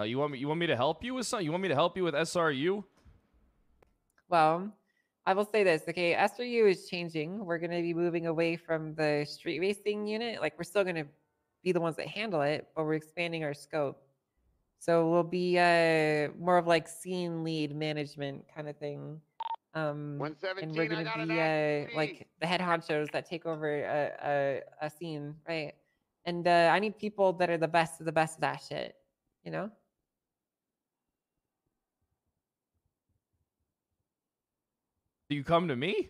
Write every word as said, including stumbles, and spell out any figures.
Uh, you want me? You want me to help you with something? You want me to help you with S R U? Well, I will say this. Okay, S R U is changing. We're going to be moving away from the street racing unit. Like, we're still going to be the ones that handle it, but we're expanding our scope. So we'll be uh, more of like scene lead management kind of thing. Um, and we're going to be uh, like the head honchos that take over a, a, a scene, right? And uh, I need people that are the best of the best of that shit, you know? Do you come to me?